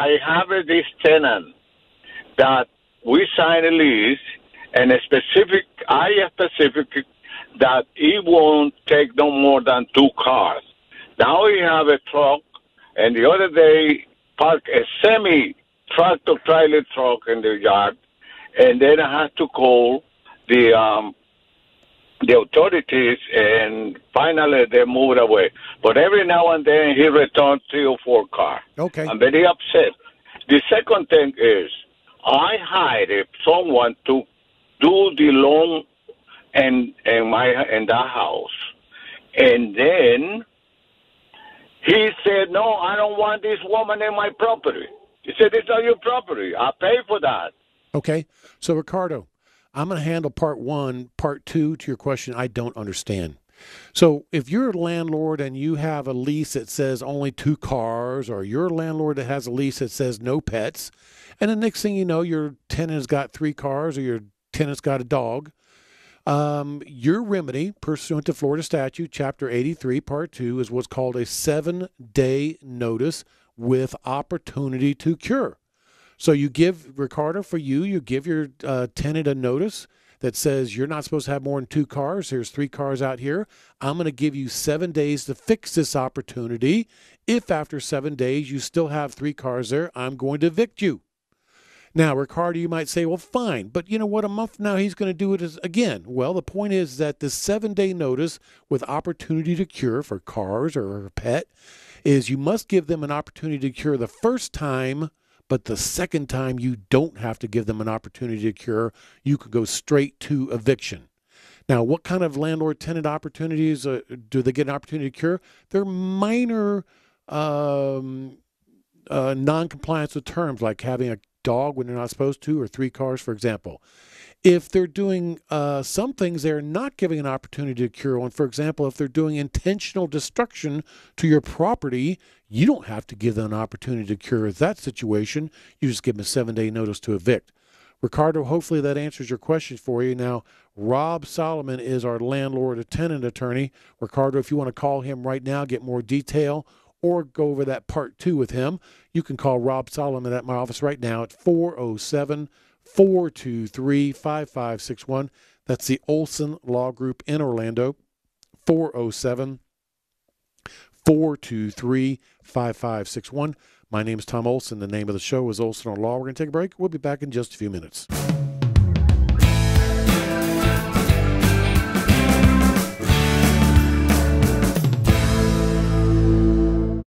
I have this tenant that we signed a lease, and I specific that it won't take no more than 2 cars. Now we have a truck, and the other day parked a semi-tractor trailer truck in the yard, and then I had to call the authorities, and finally they moved away. But every now and then he returned 3 or 4 cars. Okay. I'm very upset. The second thing is I hired someone to do the loan in that house, and then he said, "No, I don't want this woman in my property." He said, "It's not your property. I pay for that." Okay, so Ricardo, I'm going to handle part one. Part two to your question, I don't understand. So if you're a landlord and you have a lease that says only 2 cars, or you're a landlord that has a lease that says no pets, and the next thing you know, your tenant's got 3 cars or your tenant's got a dog, your remedy, pursuant to Florida statute, Chapter 83, Part 2, is what's called a 7-day notice with opportunity to cure. So you give, Ricardo, for you, you give your tenant a notice that says you're not supposed to have more than 2 cars. Here's 3 cars out here. I'm going to give you 7 days to fix this opportunity. If after 7 days you still have 3 cars there, I'm going to evict you. Now, Ricardo, you might say, well, fine, but you know what? A month from now, he's going to do it again. Well, the point is that the 7-day notice with opportunity to cure for cars or a pet is you must give them an opportunity to cure the first time, but the second time you don't have to give them an opportunity to cure. You could go straight to eviction. Now, what kind of landlord-tenant opportunities do they get an opportunity to cure? They're minor non-compliance with terms, like having a dog when they're not supposed to, or 3 cars, for example. If they're doing some things they're not giving an opportunity to cure on, for example, if they're doing intentional destruction to your property, you don't have to give them an opportunity to cure that situation. You just give them a 7-day notice to evict. Ricardo, hopefully that answers your question for you. Now, Rob Solomon is our landlord-tenant attorney. Ricardo, if you want to call him right now, get more detail, or go over that part two with him, you can call Rob Solomon at my office right now at 407-423-5561. That's the Olsen Law Group in Orlando, 407-423-5561. My name is Tom Olsen. The name of the show is Olsen on Law. We're going to take a break. We'll be back in just a few minutes.